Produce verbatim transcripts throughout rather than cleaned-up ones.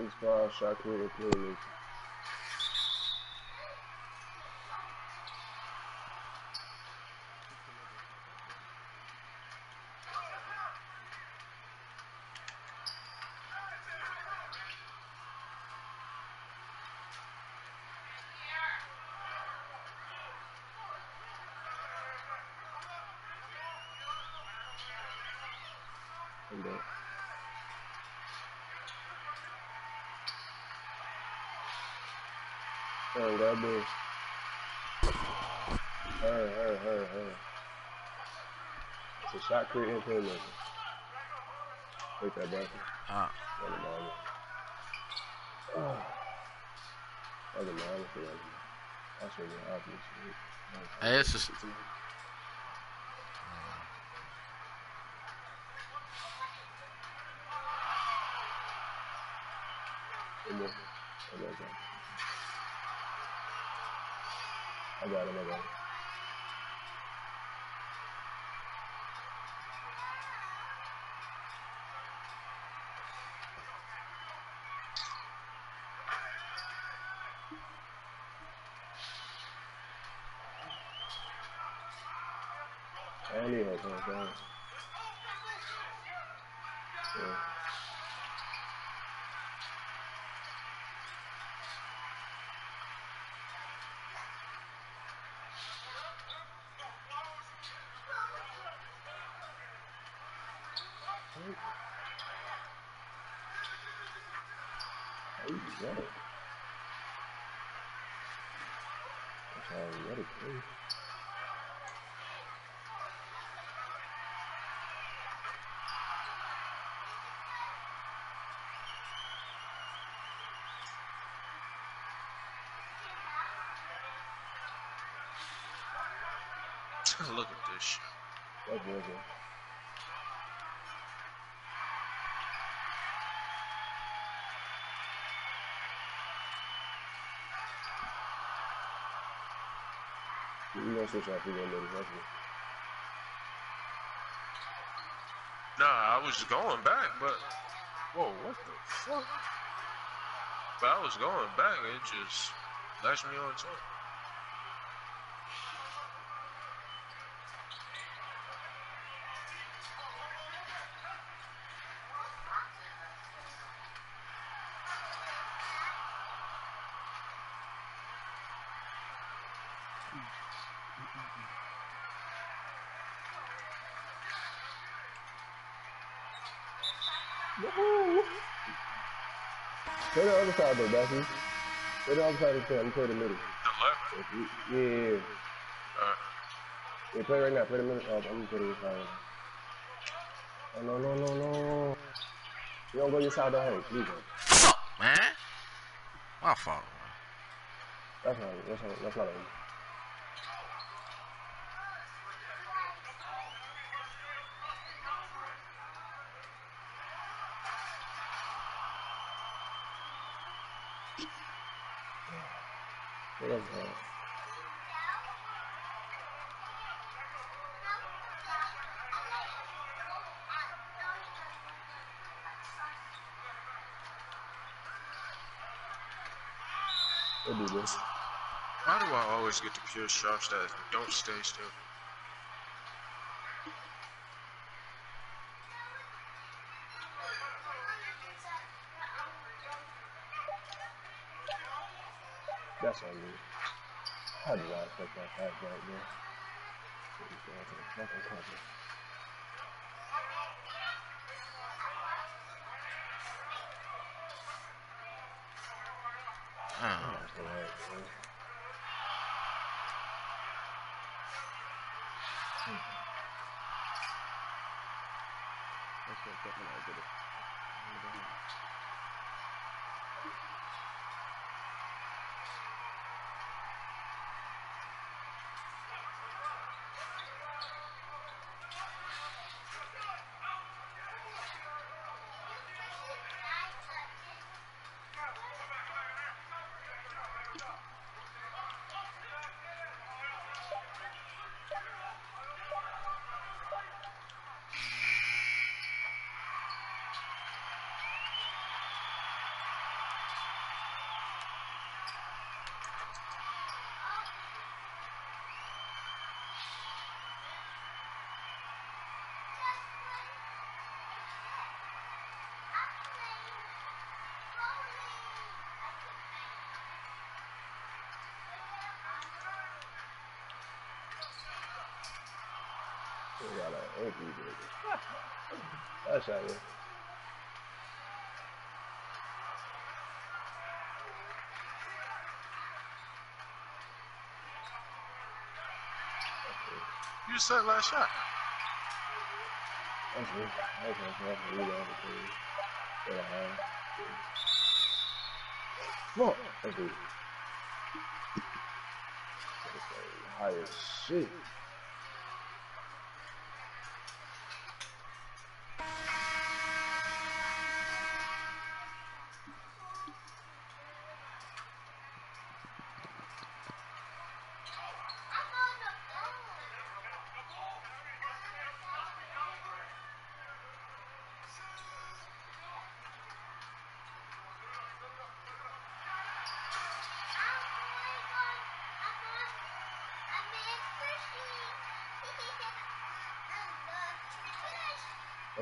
This file shall create a playlist. And then oh, that bitch. Hey, hey, hey, hey. It's a shot creating thing. Take that back. Ah. That was That was That's really obvious. Hey, it's just. I got him, I got him. I need help, I got him. Yeah. Hey, you got it. That's how you got it, too. Look at this shit. That was it. We're gonna switch off. We're gonna let it happen. Nah, I was going back, but whoa, what the fuck? But I was going back, it just lashed me on top. Woohoo! Play the other side though, Bassy. Play the other side of the tent. Play the middle. The left? Yeah. Yeah, yeah. Alright. Yeah, play right now. Play the middle. Oh, I'm gonna play the side. Oh, no, no, no, no. You don't go your side that hate. Fuck, man. My fault. That's not it. That's not it. That's not it. What is that? What do this? Why do I always get the pure shots that don't stay still? That's on me. How did I affect that fight right there? Fucking country. Oh. That's how it is. You just said last shot. That's me. That's me. That's me. Look, that's me. High as shit.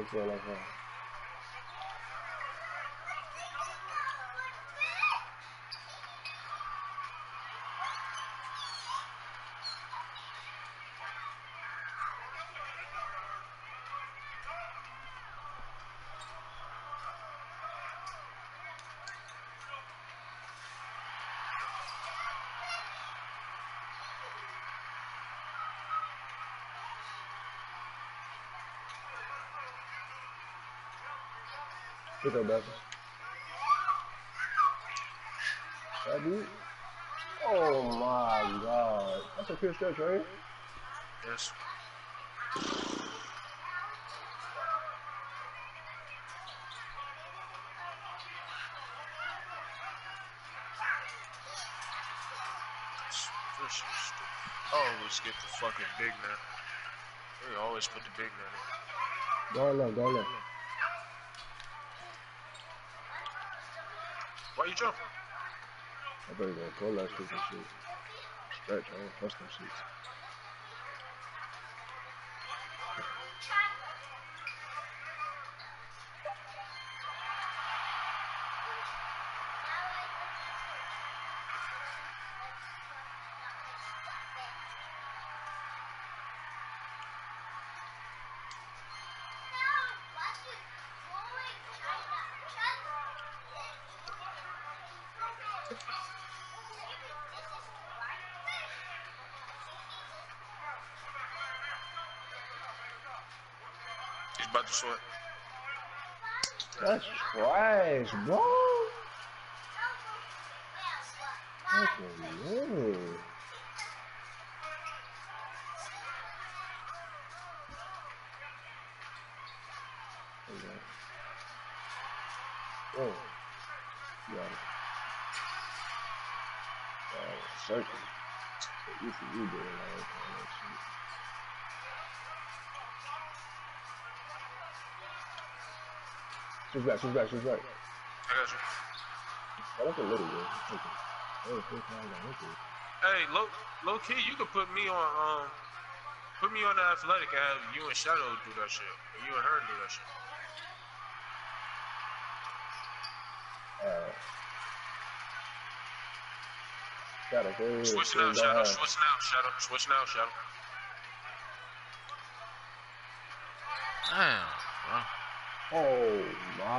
That's all I have. Get that back. Oh my god. That's a pure stretch, right? Yes. I always get the fucking big man. We always put the big man in. Go left, go left. Why you jump? I better go call that shit. Stretch, I don't trust them shit. About to sweat. That's trash, bro. That's weird. Oh, yeah. Oh, circle. You can do it. She's back, she's back, she's back. I got you. Oh, that's a little bit. Hey, low, low key, you could put me on, um, put me on the athletic and have you and Shadow do that shit. Or you and her do that shit. Alright. Shadow, go. Switching out, Shadow, switching out, Shadow, switching out, Shadow. Damn, bro. Oh my!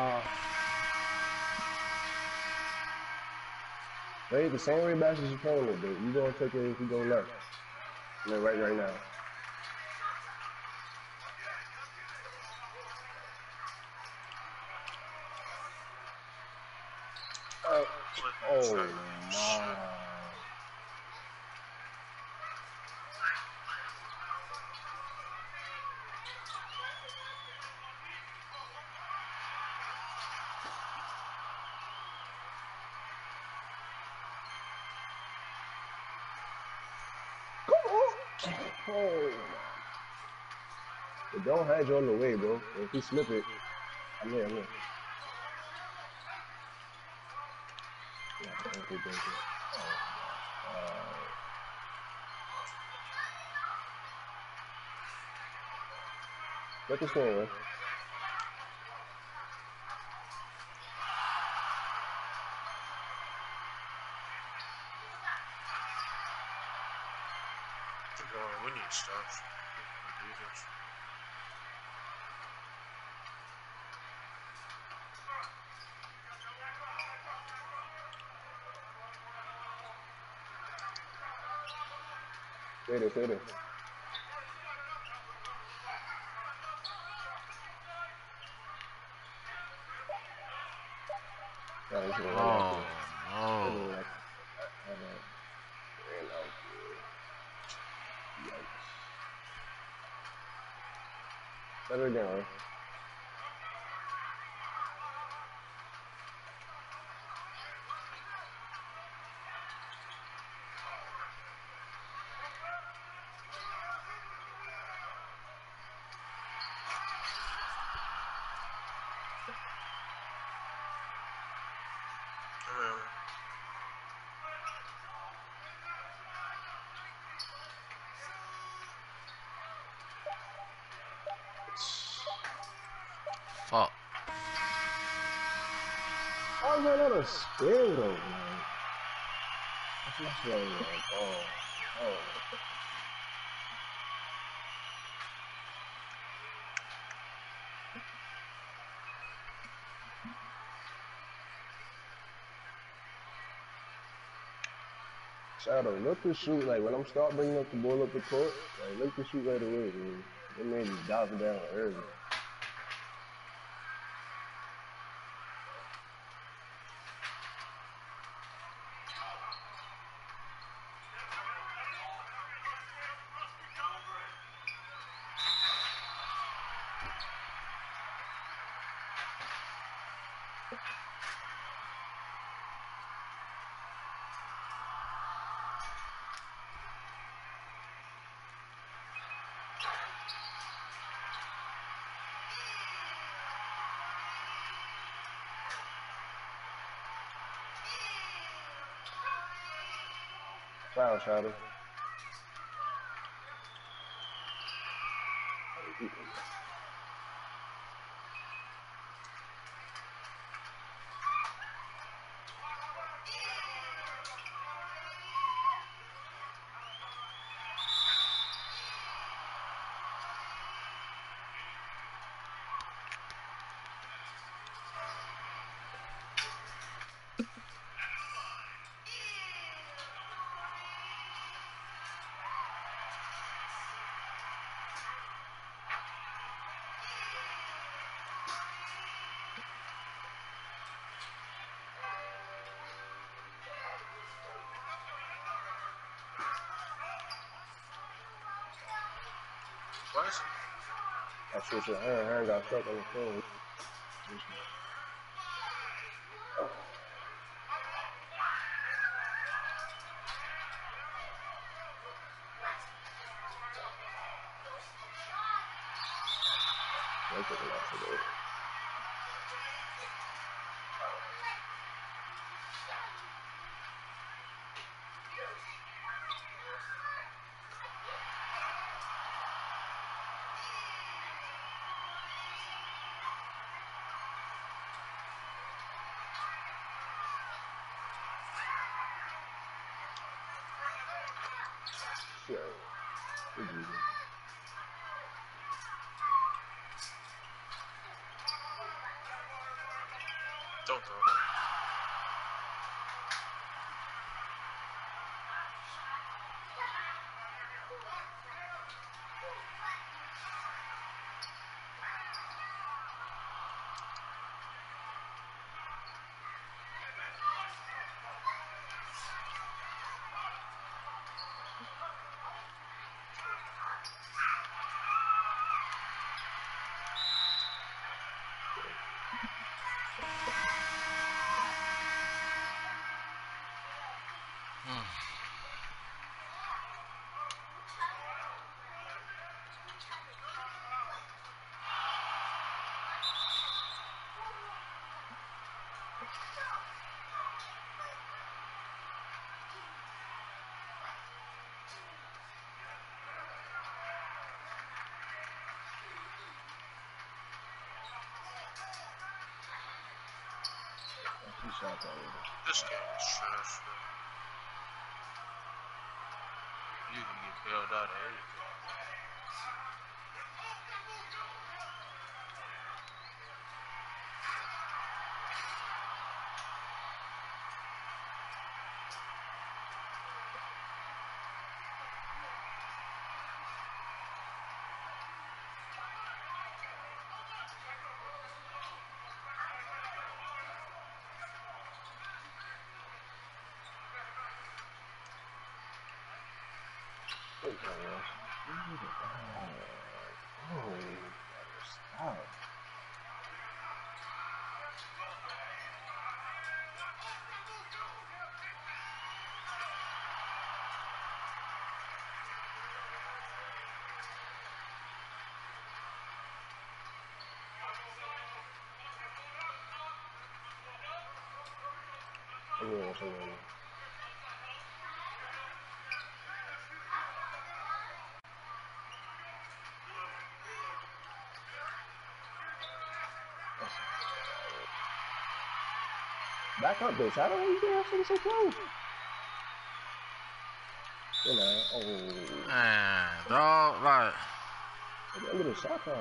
Hey, the same way back as you told me, dude. You gonna take it if you go left. Yeah, right, right now. Uh, oh my! Oh. But don't hide you on the way, bro. If you slip it, I'm here, I'm here. Yeah, thank you, thank you. Oh, uh, let this go, man. Going, we need stuff. ellos. Espere, espere. Oh, no. Better now. Fuck. How is that out of spirit, man? That's just really like, oh, oh. Shadow, look to shoot, like when I'm start bringing up the ball up the court, like look to shoot right away, man. It made me dive down early. Wow, Shadow. What? I shoot your hand, hand got stuck on the phone. Yeah, it's easy. Don't go. This game is trash, man. You can get bailed out of anything. Back up, bitch. I don't know you have so close. You know, oh. Man, dog, like. Look at the shot clock.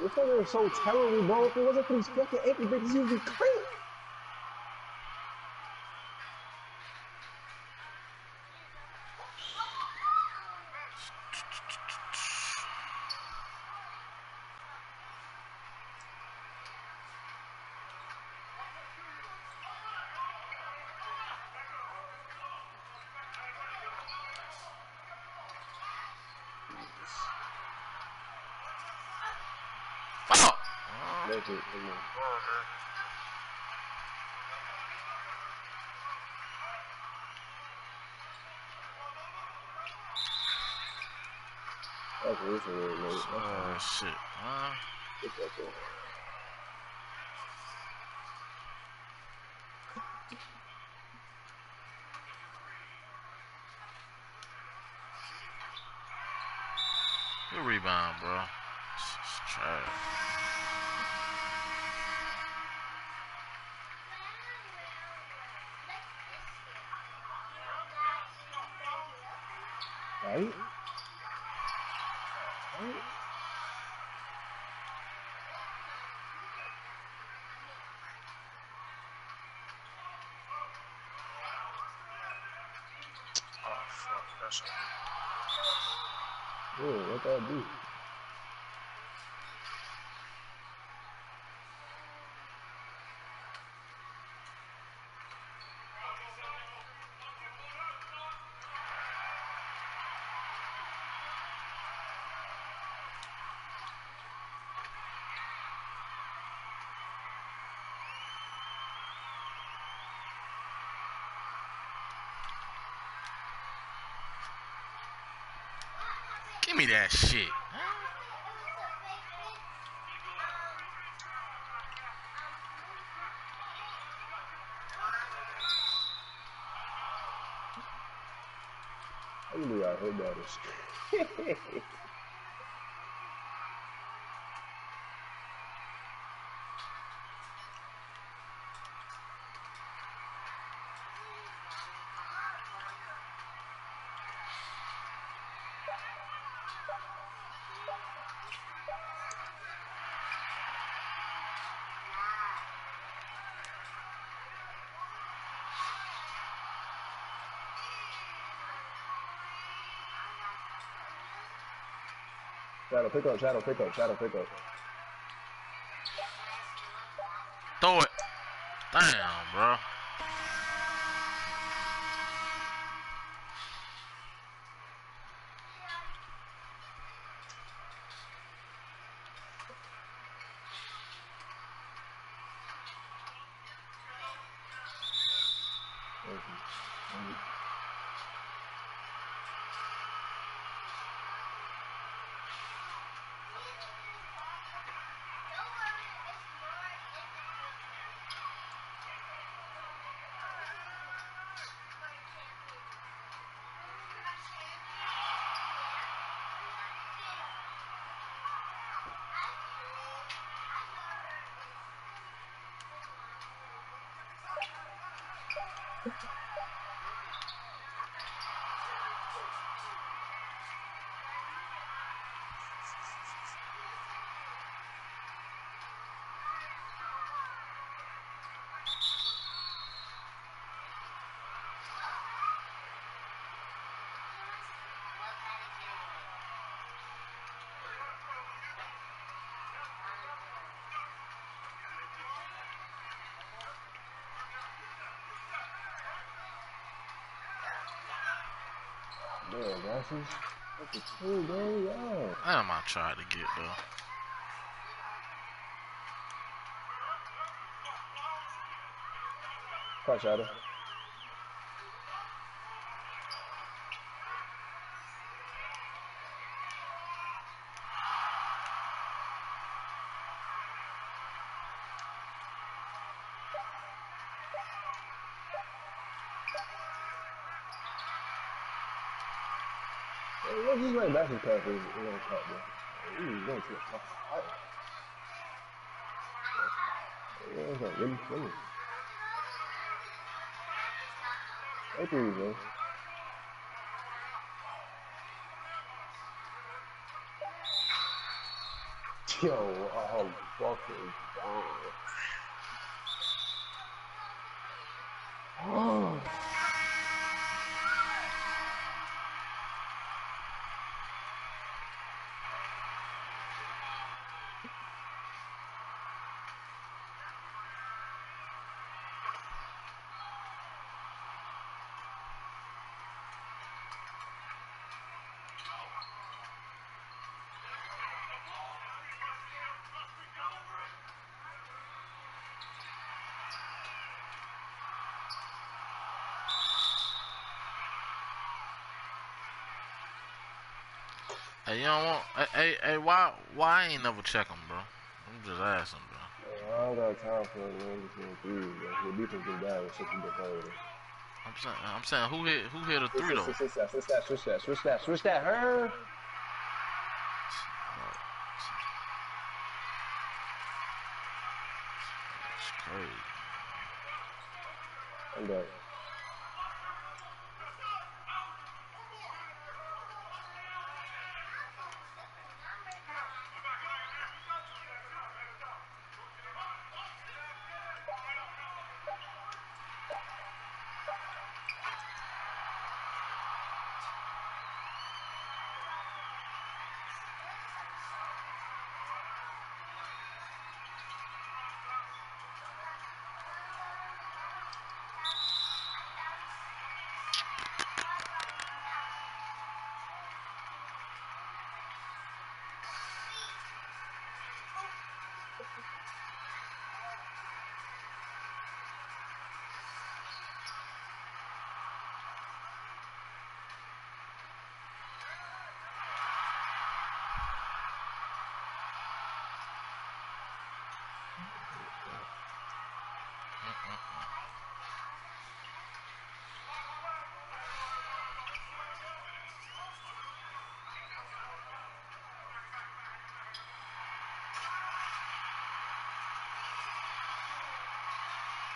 This thing was so terrible, bro. If it wasn't for these fucking ankle breakers, you'd be crazy. Oh shit, huh? Good rebound, bro. Just try it. Right? Right? Oh, fuck, that's it. Ooh, what that do? Give me that shit. I knew I heard that shit. Shadow, pick up, shadow, pick up, shadow, pick up. Throw it. Damn, bro. Bro, that's just... That's a two, bro, yo. How am I trying to get, though? Watch out. What is right back in class? Is gonna cut there. Ooh, going to a fight. Really funny. Right there you go. Yo, oh, fucking God. Oh. Hey, you don't want, hey, hey, hey, why, why I ain't never check him, bro? I'm just asking, bro. I don't got time for it, man. The defense is bad. It's just a I'm saying, I'm saying, who hit, who hit a three, though? Switch that, switch that, switch that, switch that, switch that, her. That's crazy. I'm back.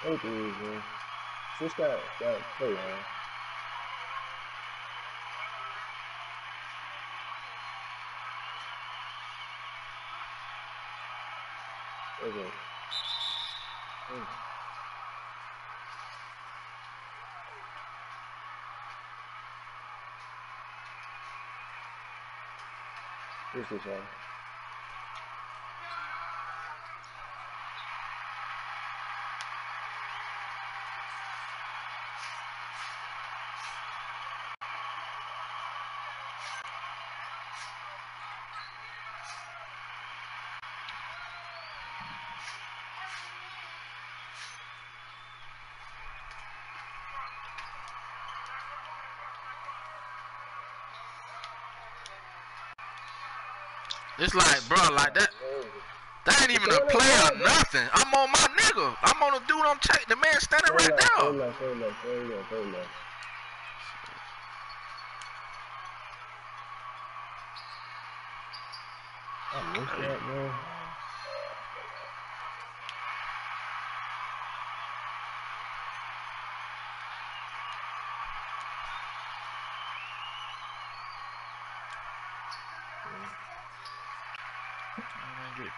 Hey, dude, man. Switch that, that play, man. Okay. Mm. Here's this one. It's like, bro, like that. That ain't even a play or nothing. I'm on my nigga. I'm on the dude. I'm checking. The man standing right down. Fair enough, fair enough, fair enough, fair enough. I missed that, bro.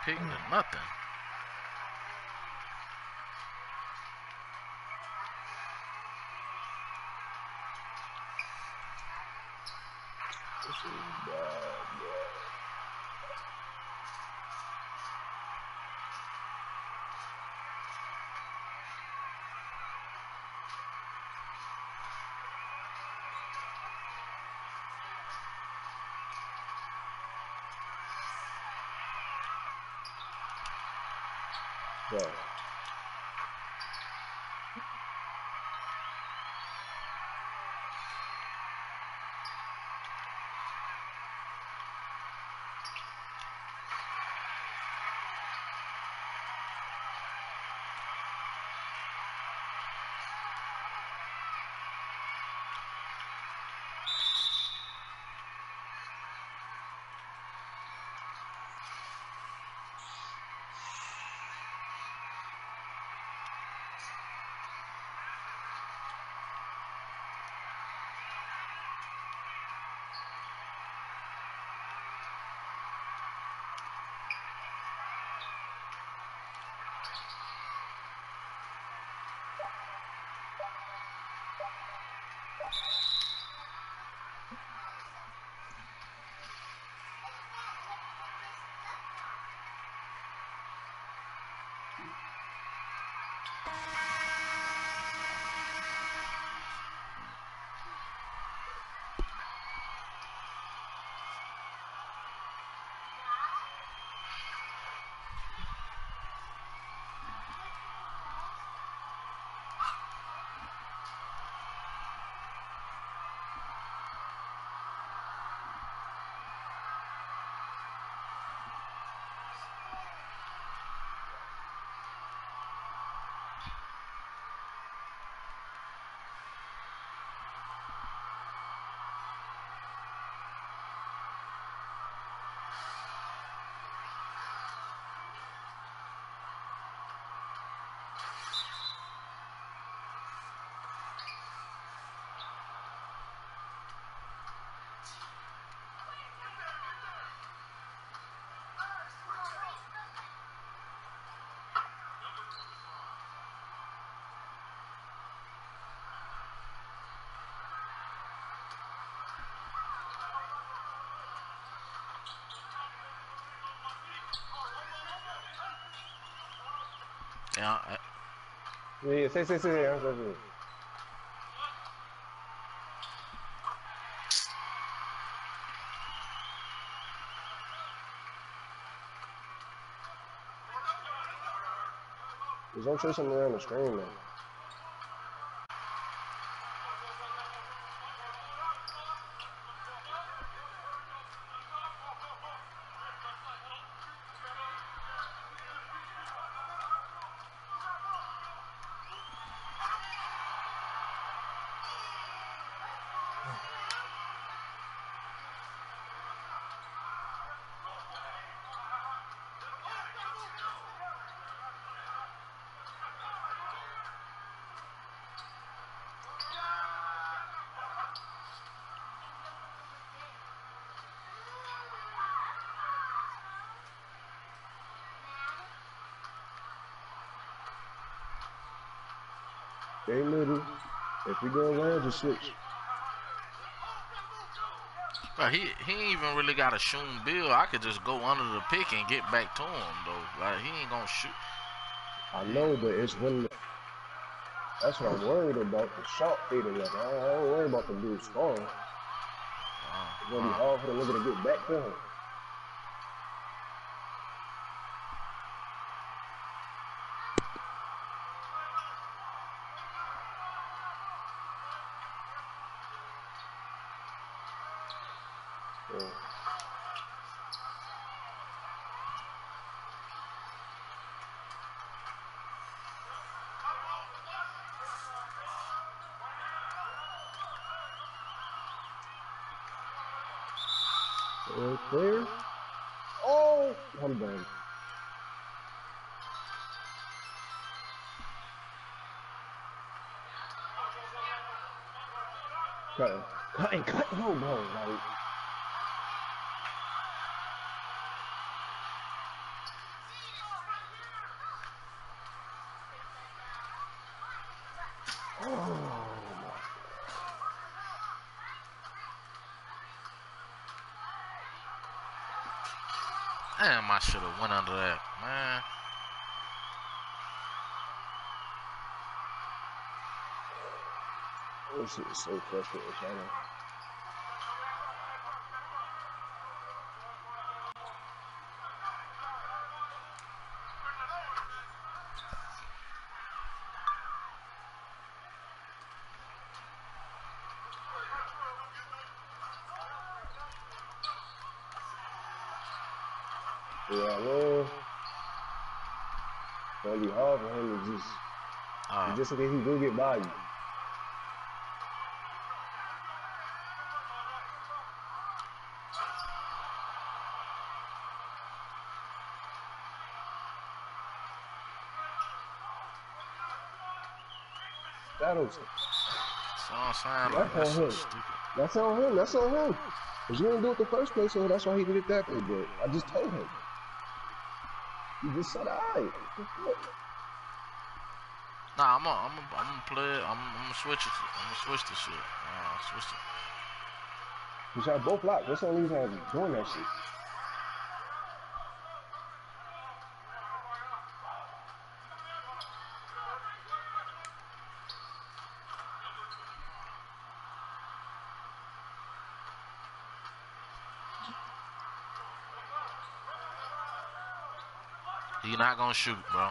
Pick mm. or nothing. This is bad, bro. Right. Ya, eh. Sí, sí, sí, sí, sí, sí. There's no chasing me on the screen, man. Hey, little, if you go around, just switch. Bro, he, he ain't even really got a shooting bill. I could just go under the pick and get back to him, though. Like, he ain't gonna shoot. I know, but it's when... That's what I'm worried about, the shot theater. Like, I don't worry about the dude's scoring. It's gonna be hard for the nigga to get back to him. Clear. Oh, I'm done. Cutting, cutting, cutting. Oh no, right. Damn, I should have went under that, man. This is so frustrating, man. Yeah, man. It's gonna be hard for him to just, uh, just in case he do get by you. That's all sign. That's, that's on him. So that's on him. That's on him. Cause you didn't do it the first place, so that's why he did it that way. But I just told him. You just said, "Alright." Nah, I'm gonna, I'm gonna, I'm gonna play. I'm, I'm gonna switch it. I'm gonna switch this shit. Nah, I'll switch it. Cause y'all both locked. That's the only reason I was doing that shit. You're not gonna shoot, bro.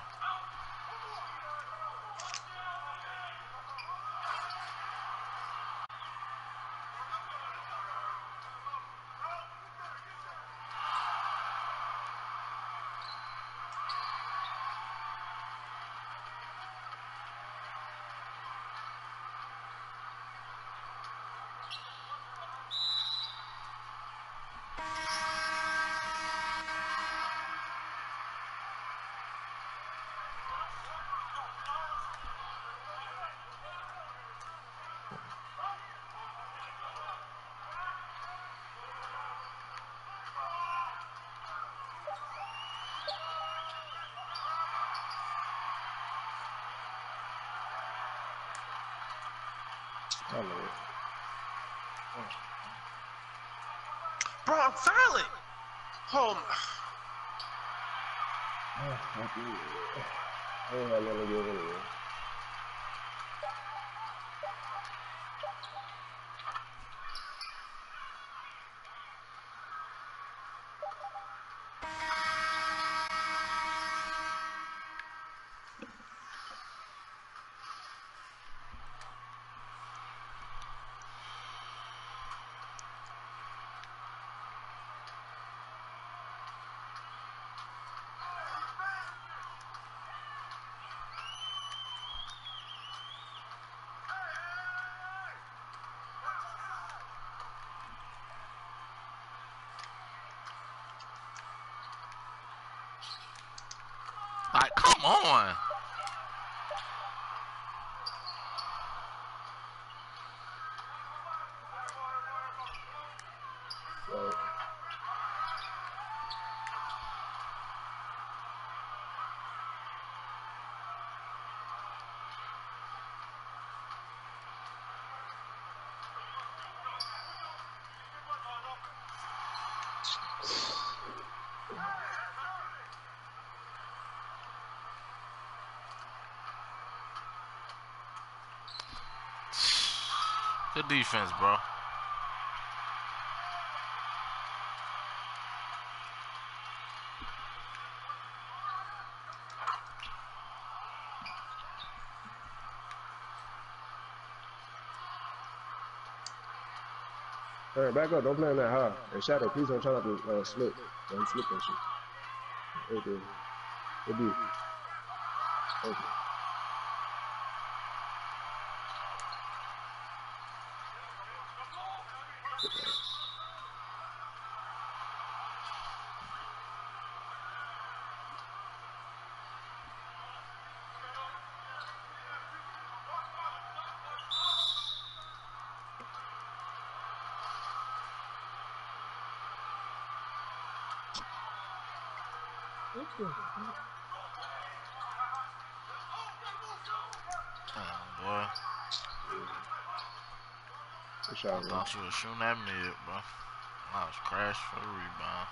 Oh, oh. Bro, I'm silent. Hold on. I ain't got nothing to do with it. Like, come on. Right. Good defense, bro. All right, back up. Don't play on that high. And Shadow, please don't try not to uh, slip. Don't slip that shit. Okay. Good dude. Okay. Oh, boy. Good shot, I bro. Thought you was shooting at me, bro. I was crashed for the rebound.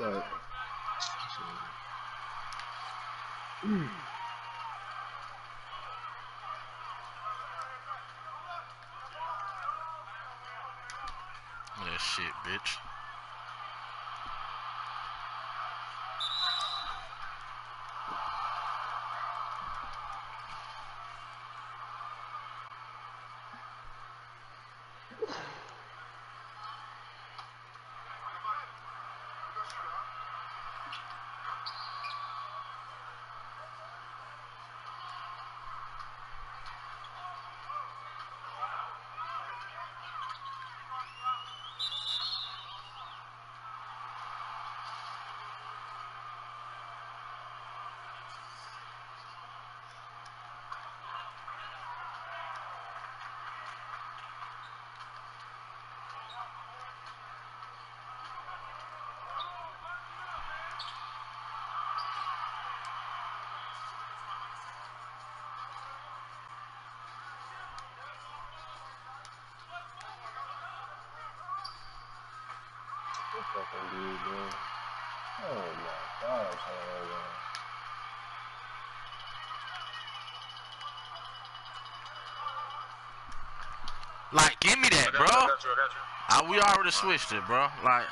Right. So. Mm. That shit, bitch. Fucking dude, man. Oh my gosh, oh my God. Like, give me that, bro. I got you, I got you. I, we already switched it, bro. Like,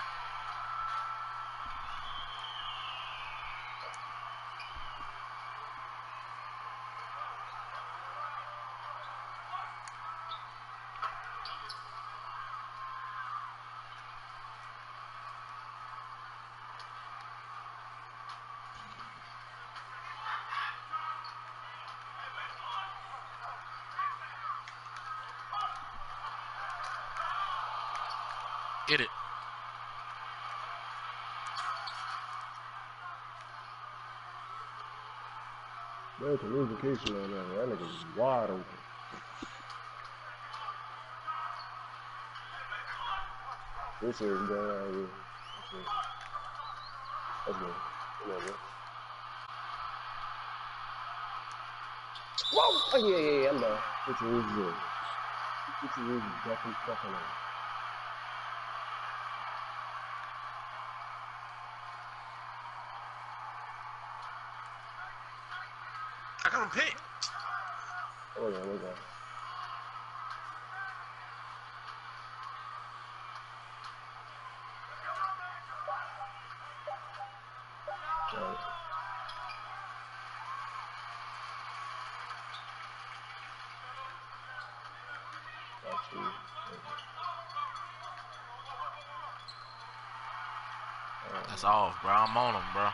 get it. There's a lubrication on that. That nigga's wide open. This is going out here. That's good. That's good. Whoa! Oh, yeah, yeah, yeah. I'm done. Get your roof good. Get your roof definitely fucking on. Pick. Oh yeah, look at. That's off, bro. I'm on him, bro.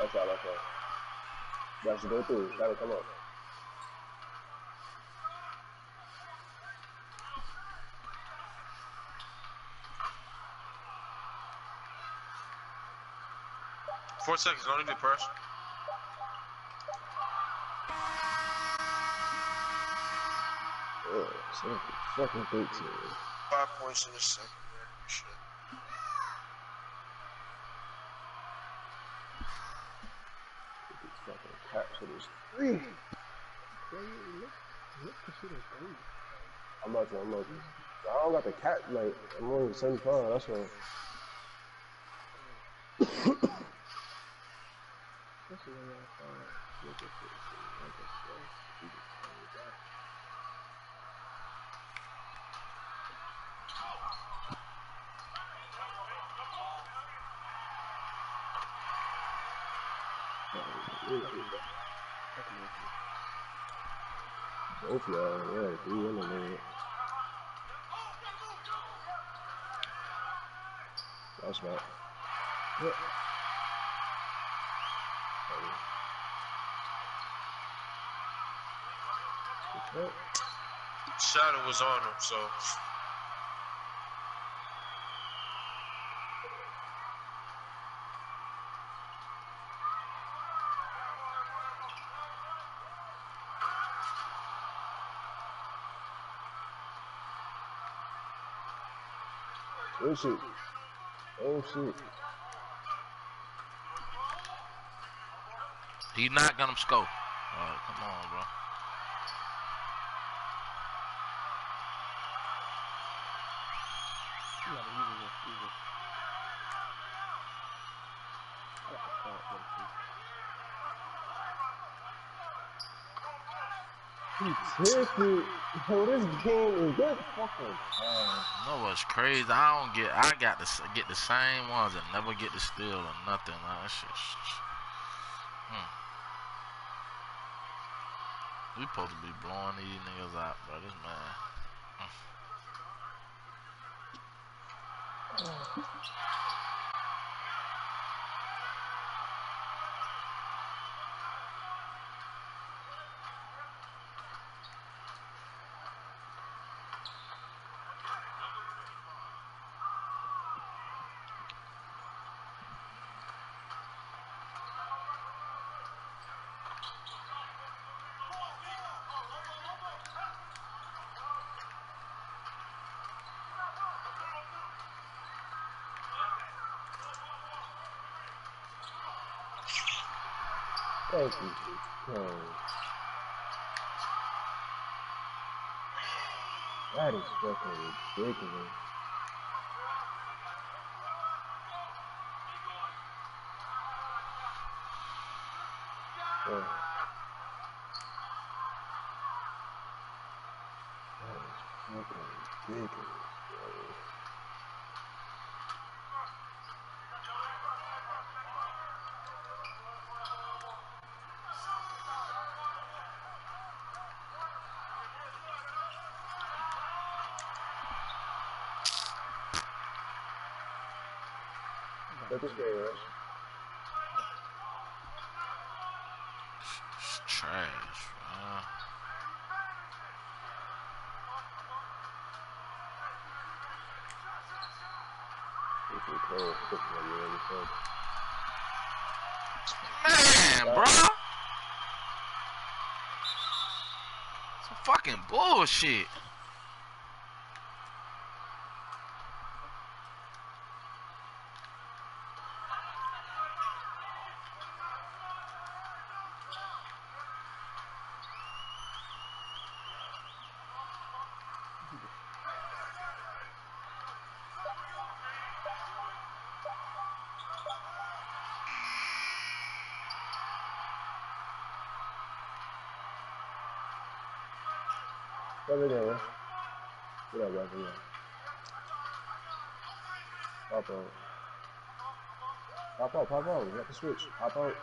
That's all I can. That should go through. That'll come up. Four seconds. Don't need to press. Oh, so fucking thirteen. Five points in a second. Shit. I'm not gonna look. I don't got the cat, like, I'm only seventy-five, that's why. Both y'all, yeah, three in a minute. That's right. Yeah. Okay. Shadow was on him, so. Oh shit. Oh shit. He's not gonna score. Oh, come on, bro. Seriously, bro, this game is that fucking hard. You know what's crazy? I don't get. I got to get the same ones and never get to steal or nothing. Like, that's just. Hmm. We supposed to be blowing these niggas out, bro. This man. Thank you. Oh. That is fucking ridiculous. Oh. That is fucking ridiculous. This game, right? It's trash, man. Man, bro! Some fucking bullshit. Over there. What up, over here? Pop out. Pop out, pop out. You got the switch. Pop out.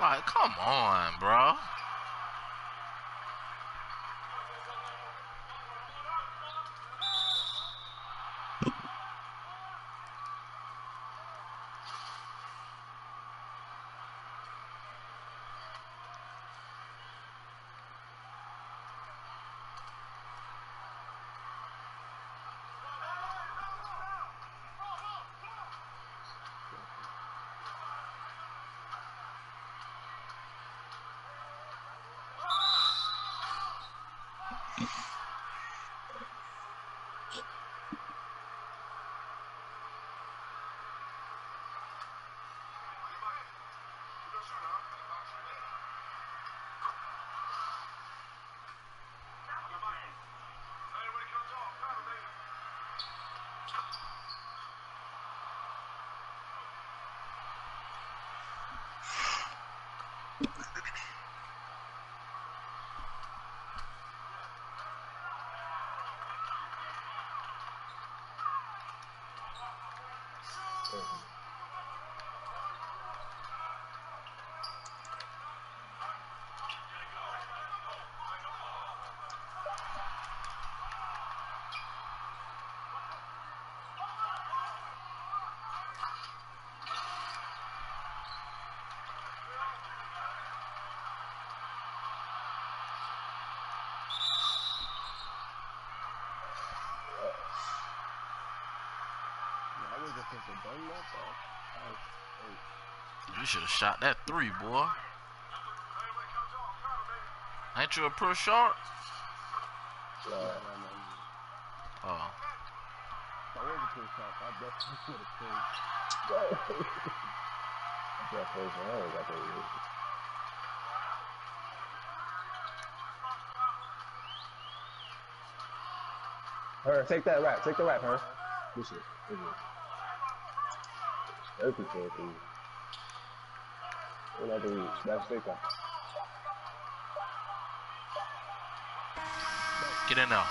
Like, come on, bro. You should have shot that three, boy. Ain't you a pro shot? Uh, oh. I was a pro shot. I definitely should have played. I got those. I always got those. Her, take that rap. Take the rap, her. Good shit. Good shit. Every control thing. What I do? That's take that. Get in now.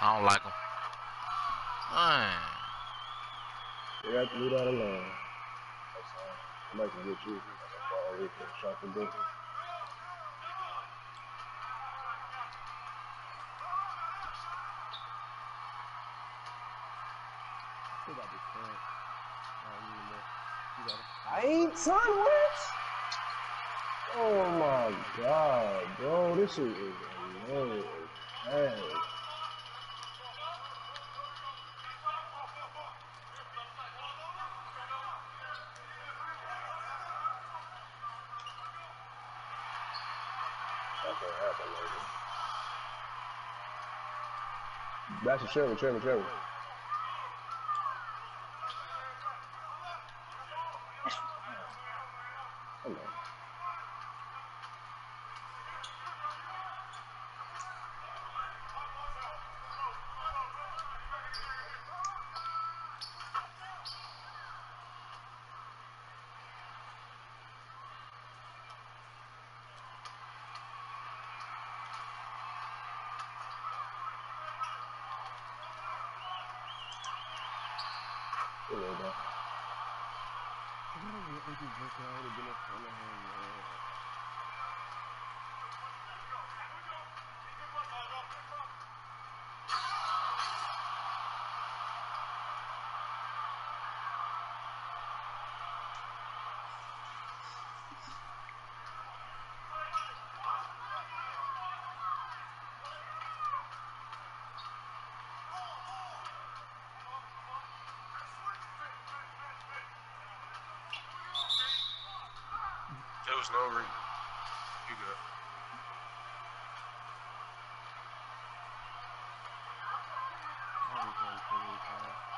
I don't like him. Man. They got to do that alone. I might can get you. I might get shopping business. I ain't son, what? Oh my god, bro, this shit is annoying. Hey. That's a Trevor, Trevor, Trevor. Hello. There was no reason. You good.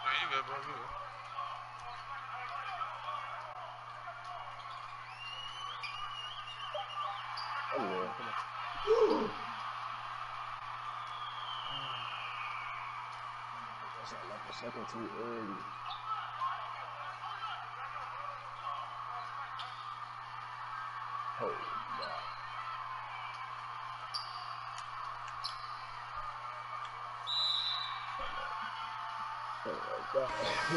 Yeah, you good, bro. You good. Oh, yeah. That's not like a second too early. Oh, God. Oh, God. Oh, you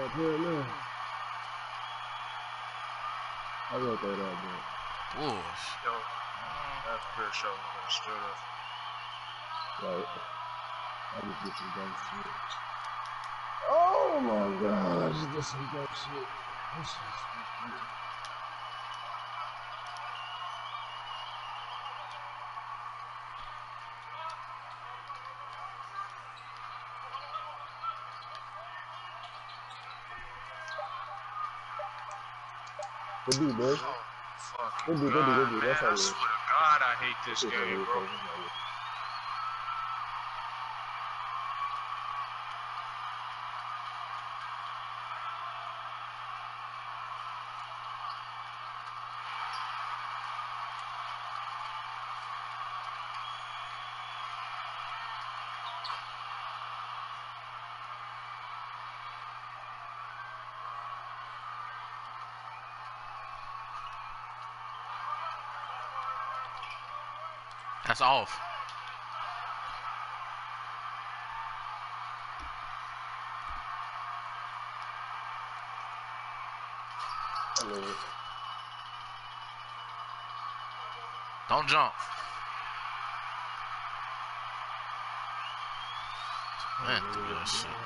gotta play it now. I wrote that out, man. Whoa. Yo, that's a fair shot. Straight up. Right. I just did some dumb shit. Oh my god. I just did some dumb shit. This is stupid. Good dude, bro. Oh, fuck. Good dude, good dude, good dude. That's how it is. I swear to God, I hate this game, game, bro. Pass auf. Allez. Down jump. Man, do that shit. Uh.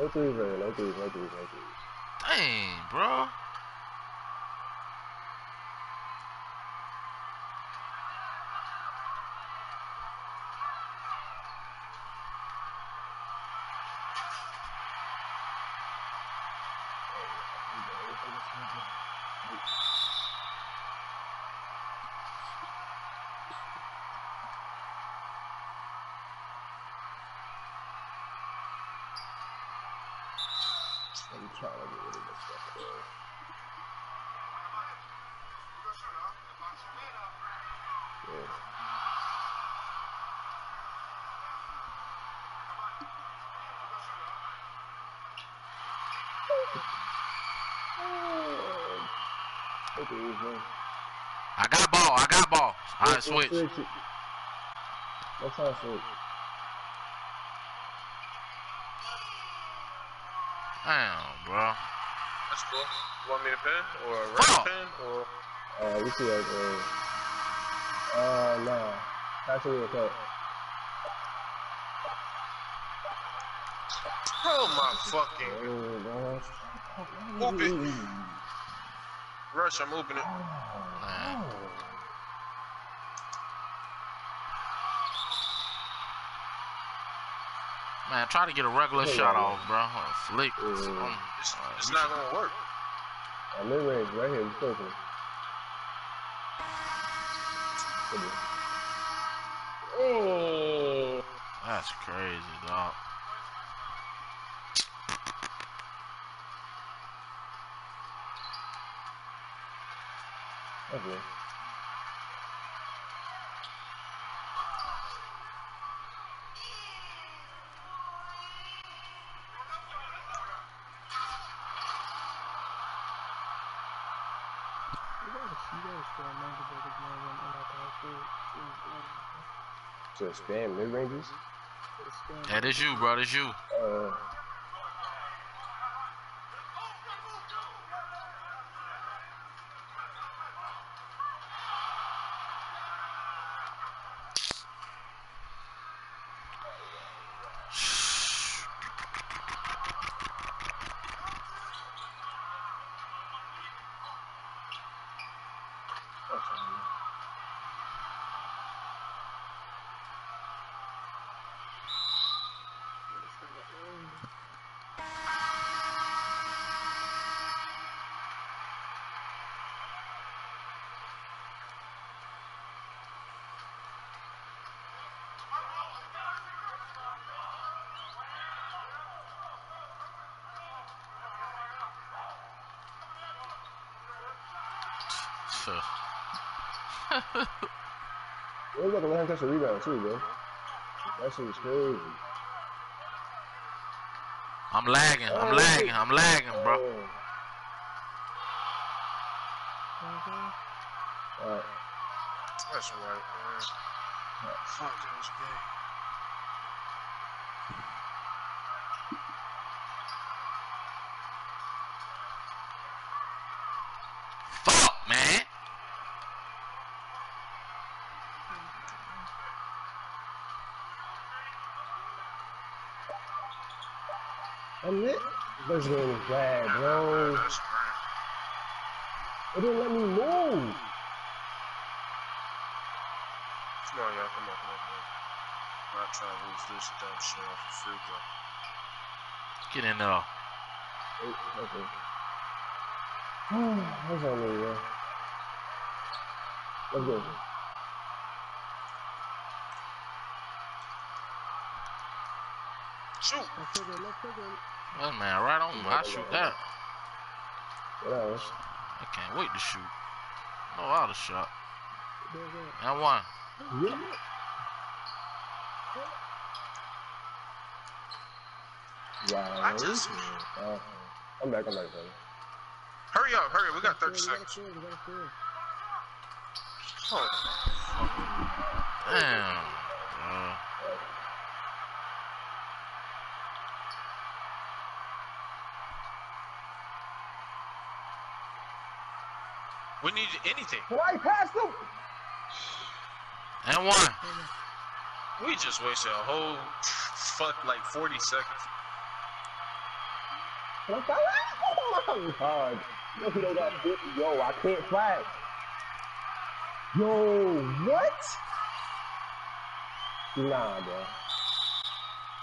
No threes, man. No threes, no threes, no threes. Dang, bro. I'm trying to get rid of this stuff there. Yeah. I got ball, I got ball. Alright, switch. That's how I switch. Damn, bro. That's cool. You want me to pin? Or a right pin? Or... Uh, we see that, uh... Uh, nah. That's a real cut. Oh my fucking... Oh, open it. Rush, I'm opening it. Oh. Man, try to get a regular hey, shot off, bro. Flick. Yeah. It's, um, it's, it's not gonna work. I live right, right here. It's perfect. Oh, that's crazy, dog. Okay. To spam mid ranges? Yeah, that's you, bro. That's you. Uh, We're about to let him catch a rebound too, bro. That shit was crazy. I'm lagging, I'm oh, lagging, I'm lagging, oh. bro. Mm-hmm. Alright. That's right, man. Right. Fuck, that was big. I'm lit. This game is bad, bro. It didn't let me move. Come on, y'all. Come on, come on, come on. I'm not trying to lose this dumb shit off the free throw. Get in there. Okay. That's all me, bro. Let's go. Shoot! That man right on me. I shoot that. What else? I can't wait to shoot. No out of shot. I won. Wow. I just... uh, I'm back, I'm back, brother. Hurry up, hurry up. We got thirty seconds. Oh. Damn. Uh. We need anything. Why pass them? And one. We just wasted a whole fuck like forty seconds. What's that? Oh my God. Yo, I can't flag. Yo, what? Nah, bro.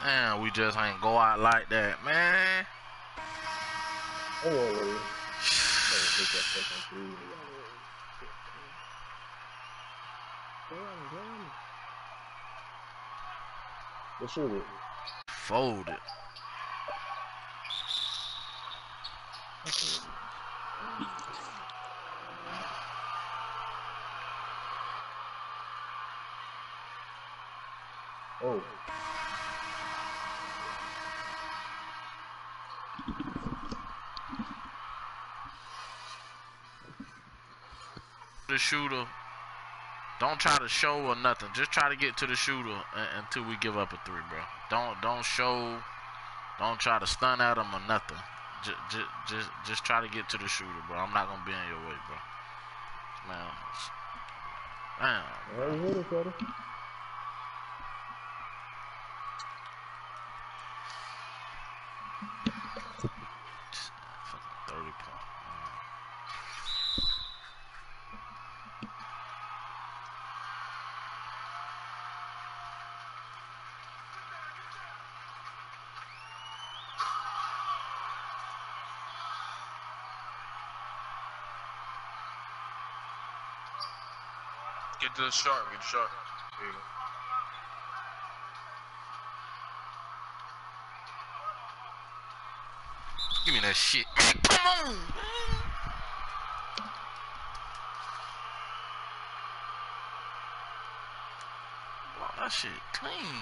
Man, we just ain't go out like that, man. Oh, wait, wait. Hey, let's shoot it. Fold it. Oh. The shooter. Don't try to show or nothing. Just try to get to the shooter until we give up a three, bro. Don't don't show. Don't try to stun at him or nothing. Just just just just try to get to the shooter, bro. I'm not gonna be in your way, bro. Man, man. Bro. Get to the shark, get the shark. There you go. Give me that shit. Come on! Wow, that shit clean.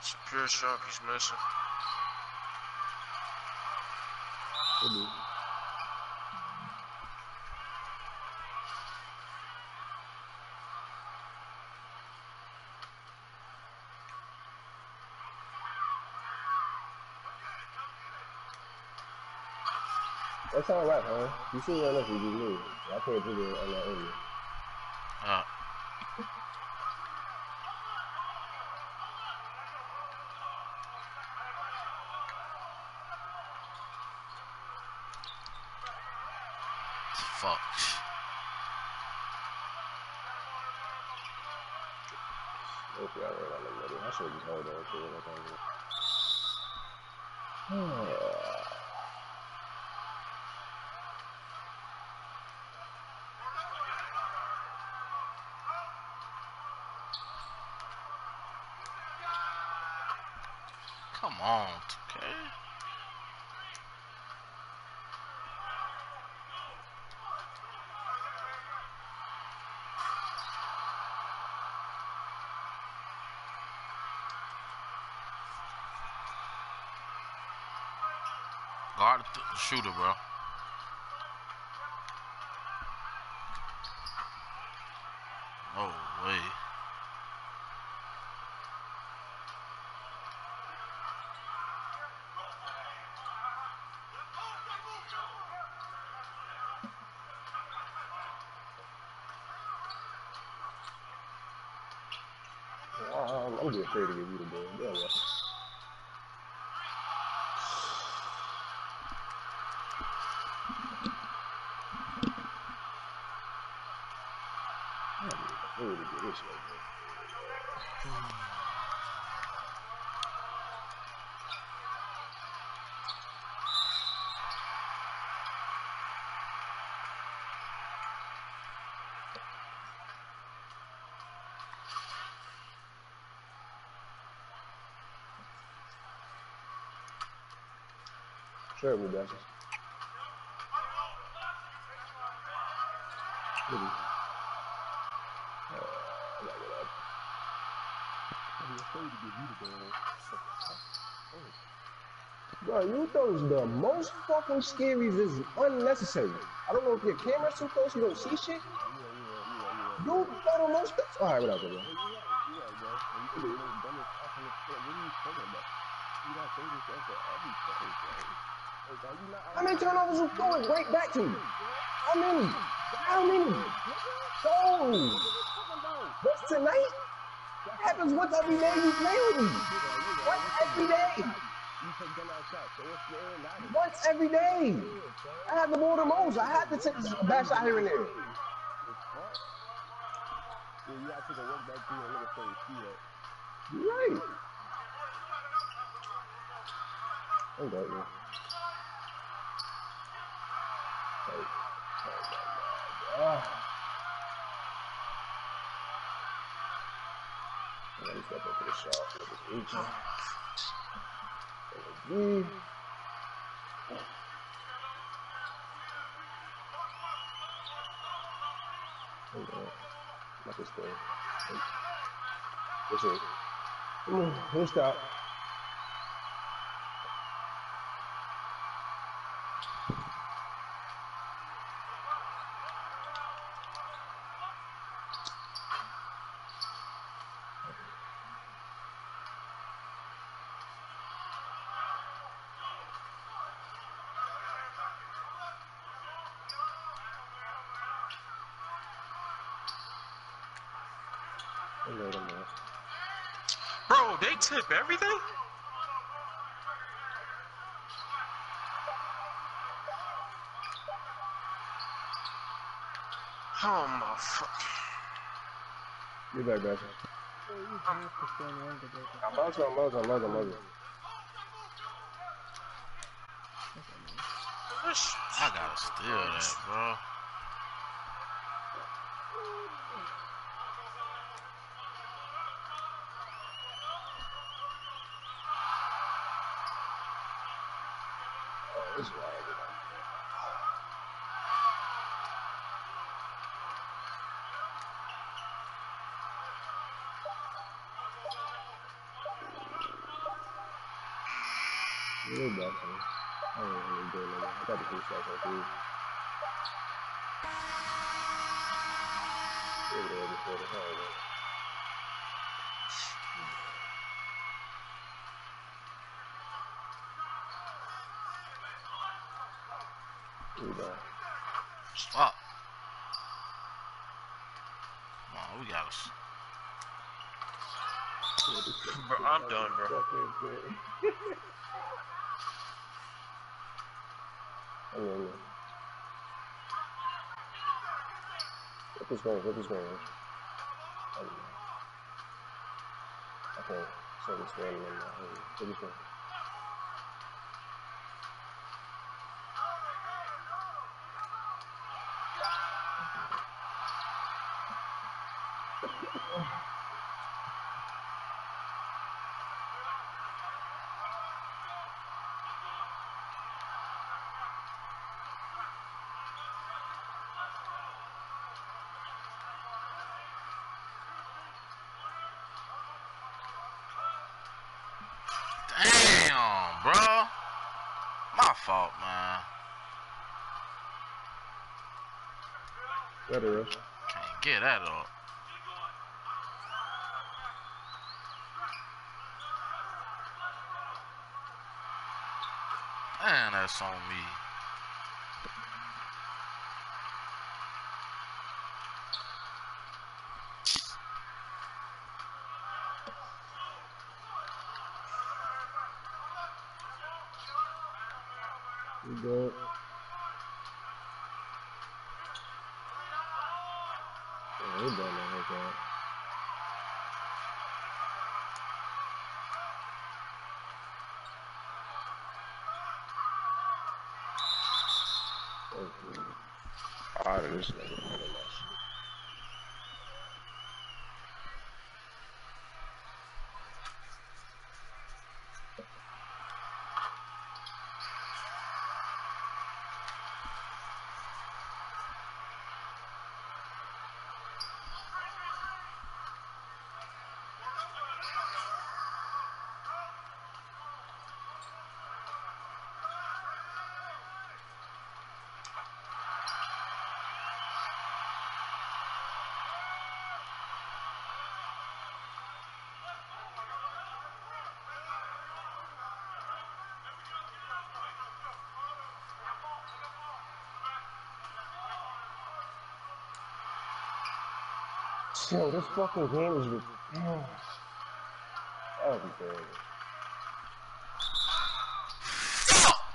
It's a pure shock, he's missing. Hello. That's all right, huh? You see what I left you do. I can't do it on that area. Ah. Fuck. Okay, I ran out of money. I should just hold on to it. Hmm. Come on, okay. Guard the shooter, bro. No way. Well, I'm just afraid to give you the ball. Yeah, well. Sure, we'll do it. Bro, you throws the most fucking scaries is unnecessary. I don't know if your camera's too close, you don't see shit. You throw the most. Alright, whatever, bro. How many turnovers you throwing right back to me? How many? How many? So, what's tonight? What happens once every day you play with me? Once every day. Once every day. I have the ball the most. I have to take this back shot here and there. Right. I got you. Ah. And then step up to the shot with his agent. There we go. Hold on. Not this way. This way. Come on. Don't stop. Bro, they tip everything? Oh my fuck. Get back, guys. I'm about to, I'm about to, I'm about to, I'm about to. I gotta steal that, bro. Stop. Come on, we got us. Bro, I'm done, bro. Oh, yeah, yeah. Look this range, look this range. Oh, yeah. Okay, so this range, look this range. Fault, man. Better. Can't get that up. Man, that's on me. Go. Yeah, Carlos. Yo, this fucking game is ridiculous. That'd be bad.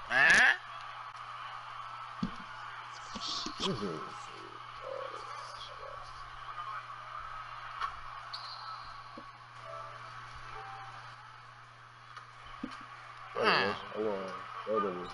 Huh? This is ridiculous. That is, hold on, that is.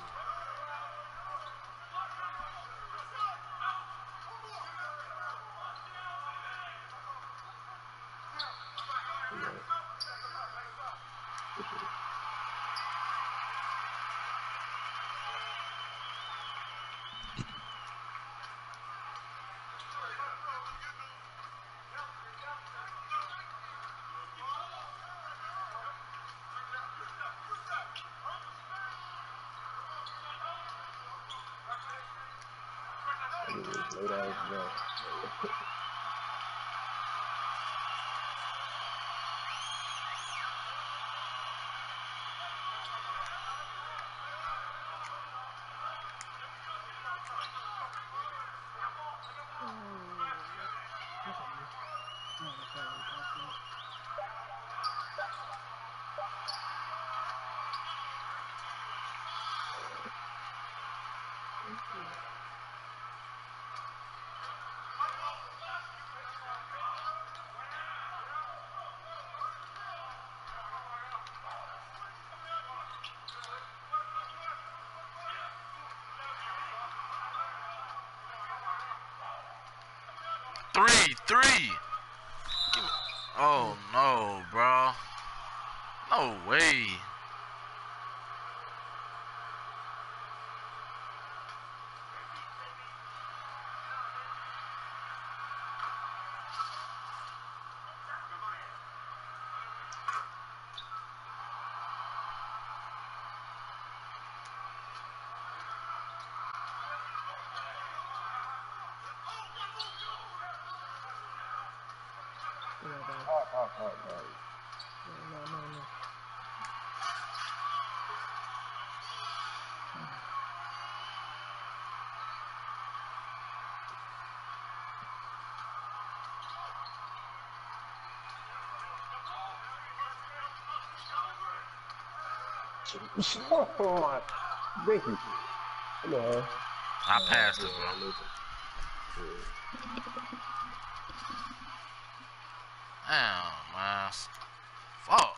Three, three. Give me. Oh no, bro. No way. Oh, thank you. Come on. I passed it, bro. Damn, man. Fuck.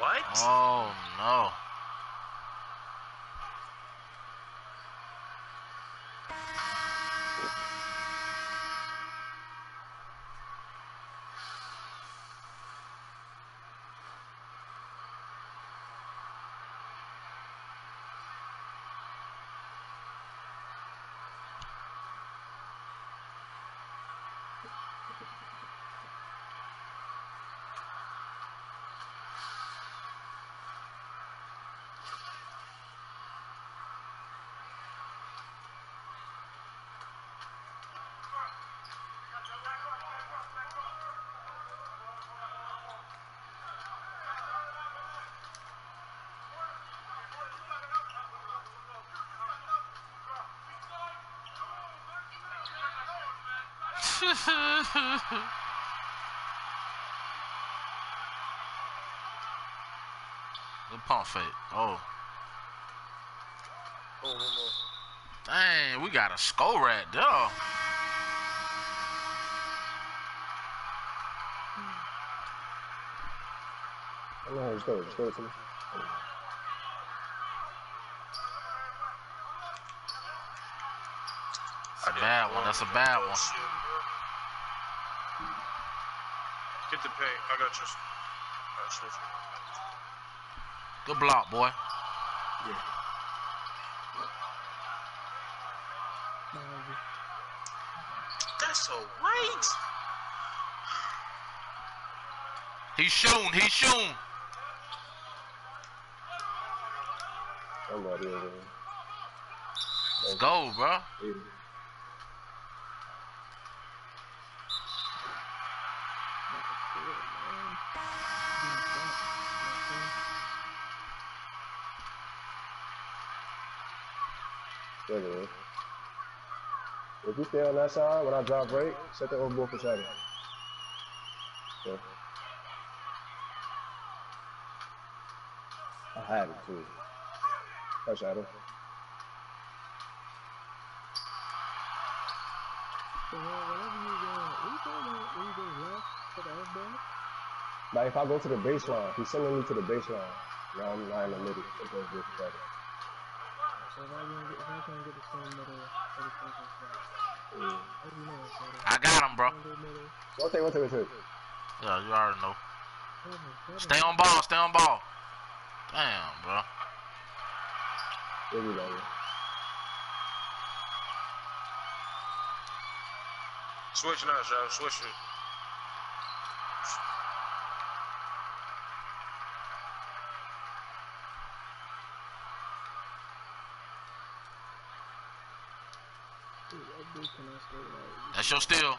What? Oh no. The pump fake. Oh. Dang, we got a score right there. I'm gonna have to score. That's a bad one. That's a bad one. Get the paint. I got you. Good block, boy. Yeah. That's so right. He's shooting. He's shooting. Let's go, bro. If you stay on that side, when I drop right, set the overboard for Saturday. Yeah. I had it too. That's Adam. Like if I go to the baseline, he's sending me to the baseline. Now I'm lying in the middle. It's going to be for Saturday. I got him, bro. One thing, one thing, one thing. Yeah, you already know. Stay on ball, stay on ball. Damn, bro. There we go. Switch now, Sean. Switch it. That's your steal.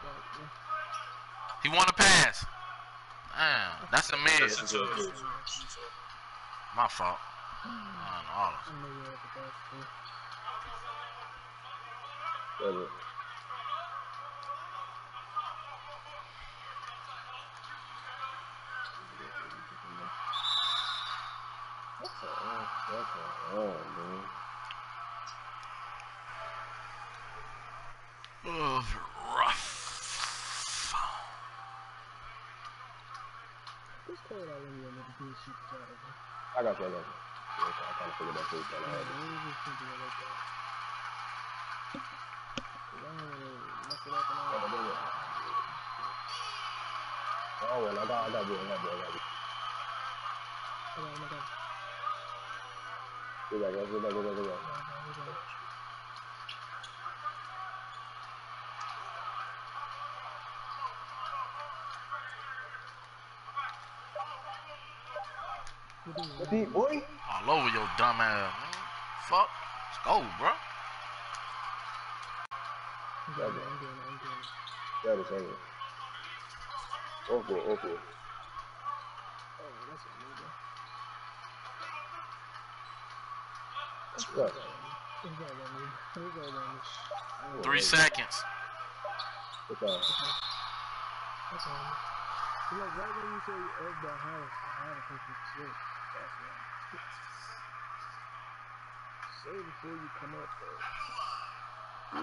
He won a pass. Damn, that's a miss. My fault. Oh, rough. I got that. I can't figure that out. Oh, well, I got, I got, it, I got, it, I got. It. Go back, go back, go back, go back. Deep, boy. All over your dumb ass, man. Fuck. Let's go, bro. That is, that is, that is. Okay, okay. Oh, that's a good one. Three seconds. That's all. That's all. You know, right when you say you owned the house, I had a fucking switch. Say before you come up,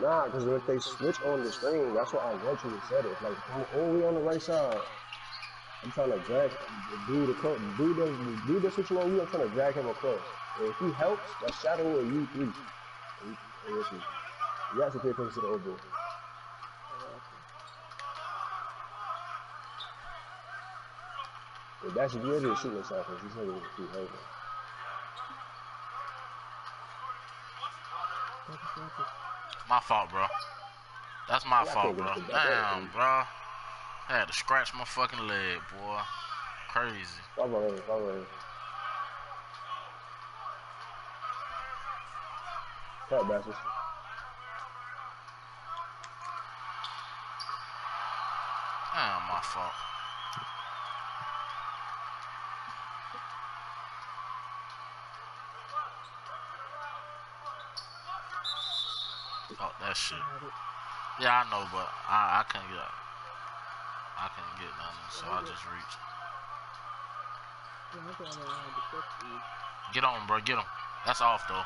though. Nah, because if they switch on the screen, that's what I want you to set it. Like, I'm only on the right side. I'm trying to drag do the do this do this switch on you. I'm trying to drag him across. And if he helps, that's shadow or you three. You have to pay attention to the overboard. That's good to shoot this offense. He's not even too heavy. My fault, bro. That's my yeah, fault, bro. Damn, way, bro. I had to scratch my fucking leg, boy. Crazy. Stop right, stop right. Stop, bastards. Damn, my fault. Oh, that shit. Yeah, I know, but I, I couldn't get up. I couldn't get nothing, so I just reached. Get on, bro. Get him. That's off, though.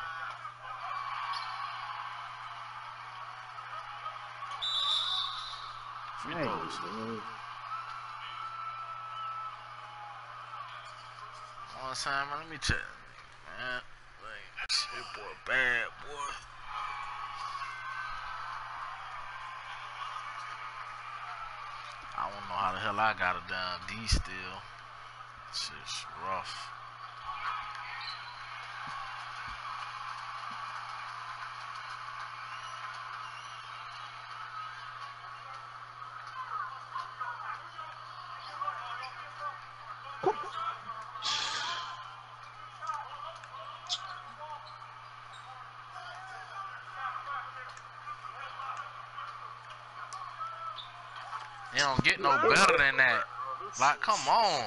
Free throws. One time, let me check. Man, like, shit, boy, bad, boy. I don't know how the hell I got it down D still. It's just rough. It don't get no better than that. Like, come on.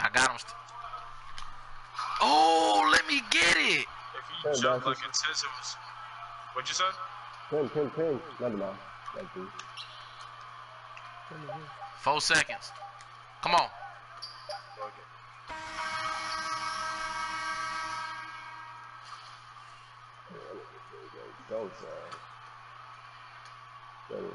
I got him. Oh, let me get it! If you jump like it says it was... What'd you say? Ping, ping, ping. Never mind. Thank you. Four seconds. Come on. Go, There we go.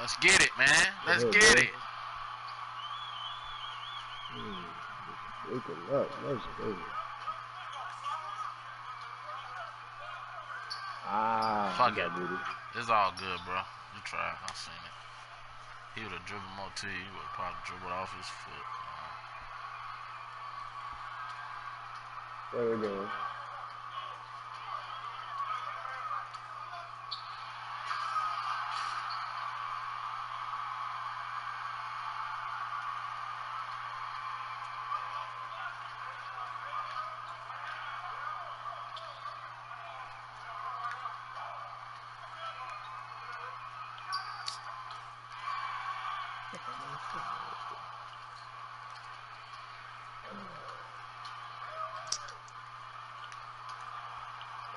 Let's get it, man. Let's yeah, get man. it. Mm, wake it up. Let's go. Ah, fuck it. it. It's all good, bro. You tried. I've seen it. He would have dribbled more to you. He would have probably dribbled off his foot. There we go.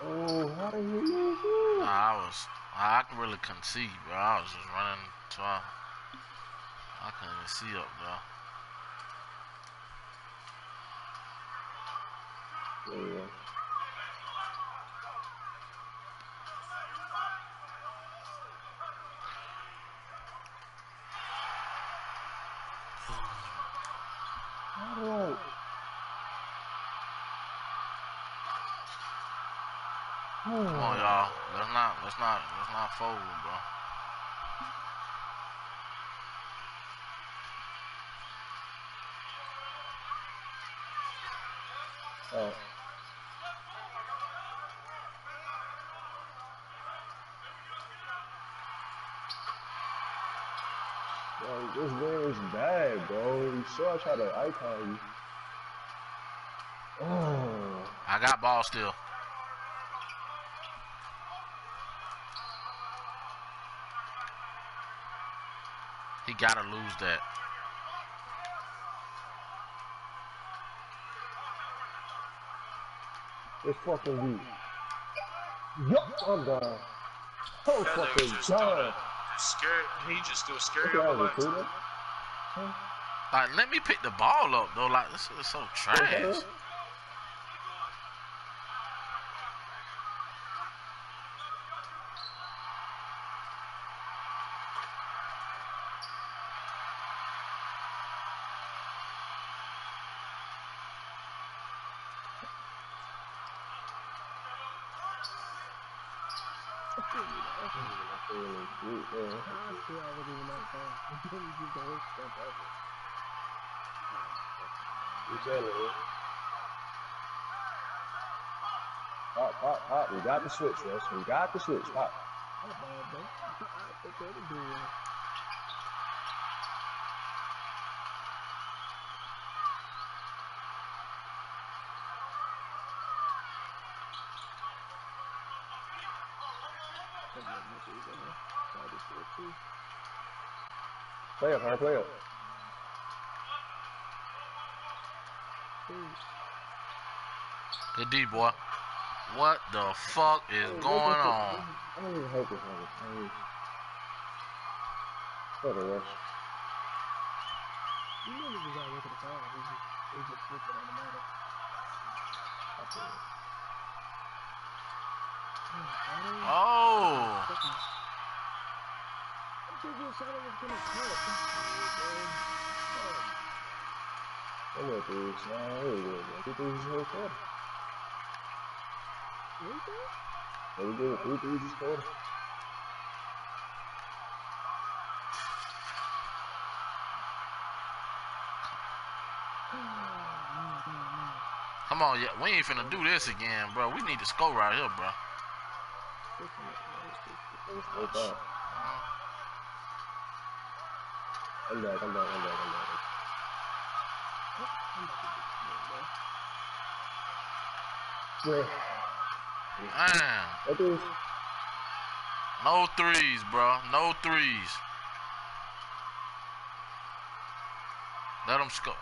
Oh, how did you lose it? I was, I really couldn't see, bro. I was just running to, I, I couldn't even see up, bro. There you go. Come on, y'all. Let's not, let's not, let's not fold, bro. Oh. Bro, this game is bad, bro. You saw I tried to icon you. Oh. I got ball still. He gotta lose that. It's fucking weak. Yup, I'm done. So that fucking done. He just do a scary all the time. Huh? Like, let me pick the ball up, though. Like, this is so trash. Pop, pop, pop. We got the switch, Russ. We got the switch. Pop. Play up, Hunter, play up. Good D, boy. What the fuck is hey, going on? I don't even help this nigga. What a rush. You know niggas gotta look at the time. They just flipping on the matter. Oh! I think you said it was gonna cut. I went through this. I went through this whole club. There we go, three threes just scored. Come on, yeah, we ain't finna do this again, bro. We need to score right here, bro. I'm back, I'm back, I'm back, I'm back. Wait. Damn. No threes, bro. No threes. Let them score.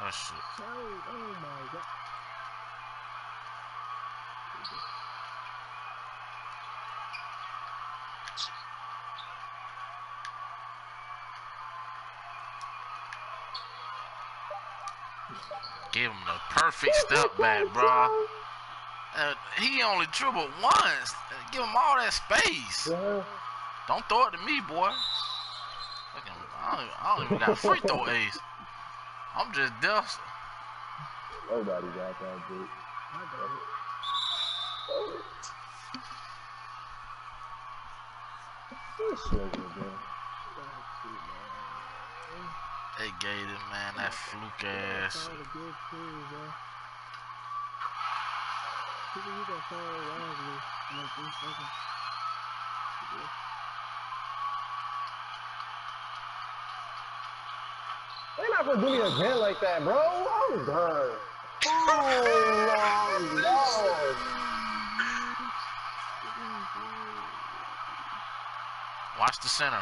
Oh, shit. Oh, my God. Give him the perfect step back, bro. Uh, he only dribbled once. Uh, give him all that space. Yeah. Don't throw it to me, boy. Fucking, I, don't, I don't even got a free throw ace. I'm just dust. Nobody got that, dude. I got it. Oh. They gave it, man. That fluke ass. You got four rounds in like three seconds. They're not gonna do me again like that, bro. I'm done. Oh my God. Watch the center.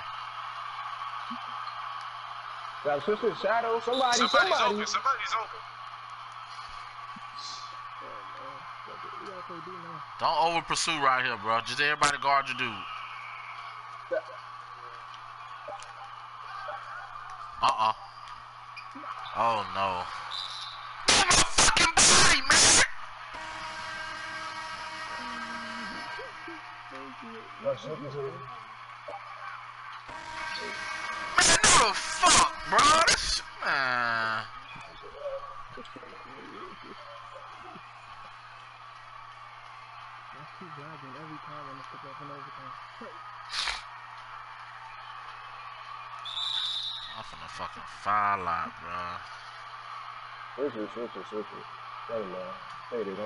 Got twisted shadow. Somebody, somebody's somebody. open. Somebody's open. Don't over pursue right here, bro. Just everybody guard your dude. Uh-uh. Oh, no. Give me a fucking body, man! Man, no the fuck, bro. This... Nah. Keep driving every time and pick up and overtime. Off on the fucking fire line, bro. Switch it, switch it, switch it. Hey, man. Hey, they don't eat.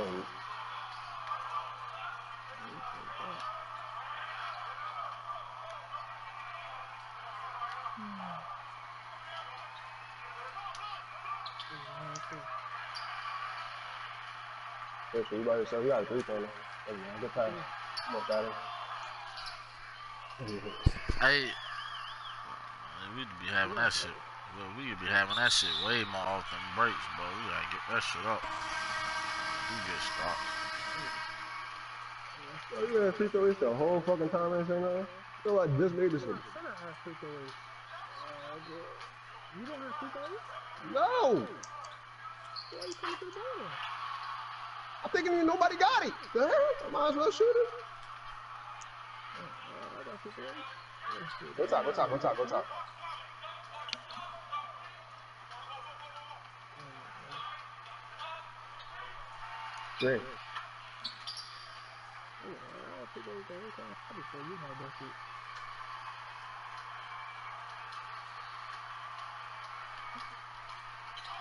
Switch it, you by yourself. You got a three-pointer. Good time. Hey, we'd be having that shit. Well, we'd be having that shit way more often breaks, bro. We gotta get that shit up. We get stopped. You got a free throw the whole fucking time and saying nothing? I feel like this nigga. You don't have free throws? No! Why you coming to the ball? I'm thinking nobody got it. The hell? I might as well shoot it. Go top, go top, go top, go top. Great. happy days, they're always going happy for you, my ducky.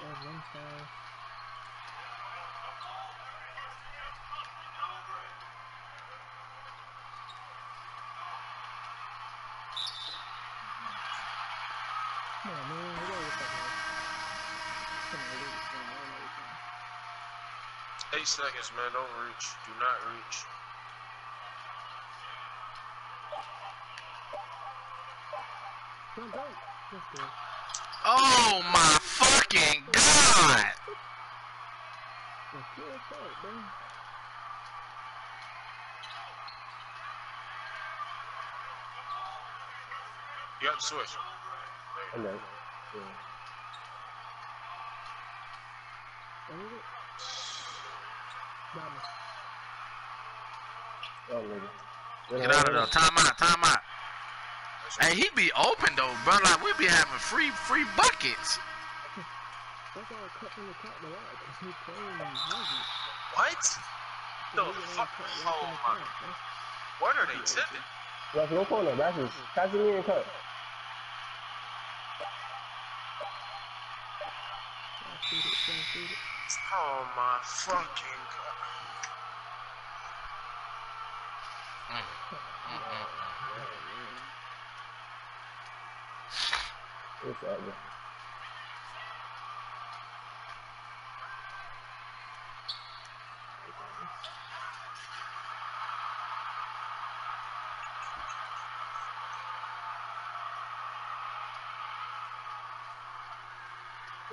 There's one time. Come on, man, we gotta get that one. Come on, we gotta get that one every time. Eight seconds, man, don't reach. Do not reach. Come back. Let's go. Oh my fucking god! You have to switch. Hello. Yeah. Get out of there. Time out, time out. Hey, he be open though, bro. Like we be having free, free buckets. What? The fuck? Oh my! What are they tipping? That's no corner. That's just pass it in and cut. Oh my fucking god! Mm. Mm-mm. It's ugly.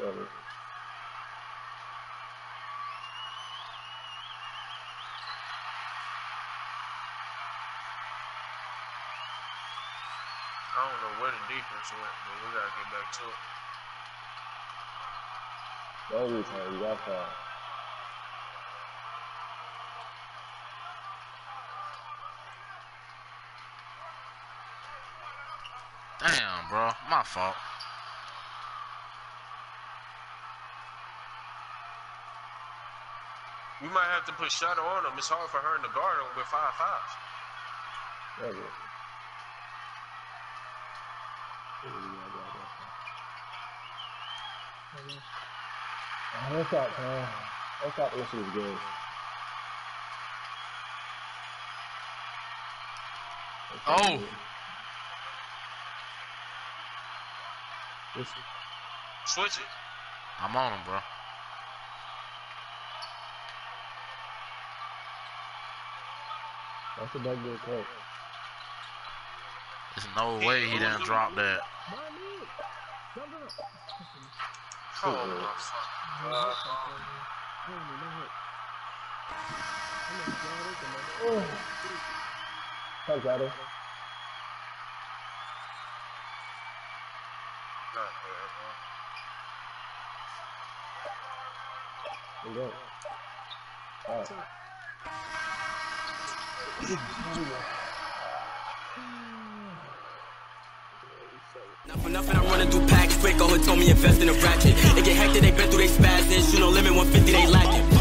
Ugly. I don't know where the defense went, but we gotta get back to it. That was how you got that. Damn, bro. My fault. We might have to put shadow on him. It's hard for her in the guard with five fives. There you go. Let's stop, man. Let's stop listening to this. Oh! Listen. Switch it. I'm on him, bro. That's a big good play. There's no way he didn't drop that. Oh, my fuck. How's that? Not bad. There you go. Alright. Nothing, nothing, I'm running through packs quick. Oh, it told me invest in a ratchet. It get hectic, they been through they spazzes. You know, limit one fifty, they lack it.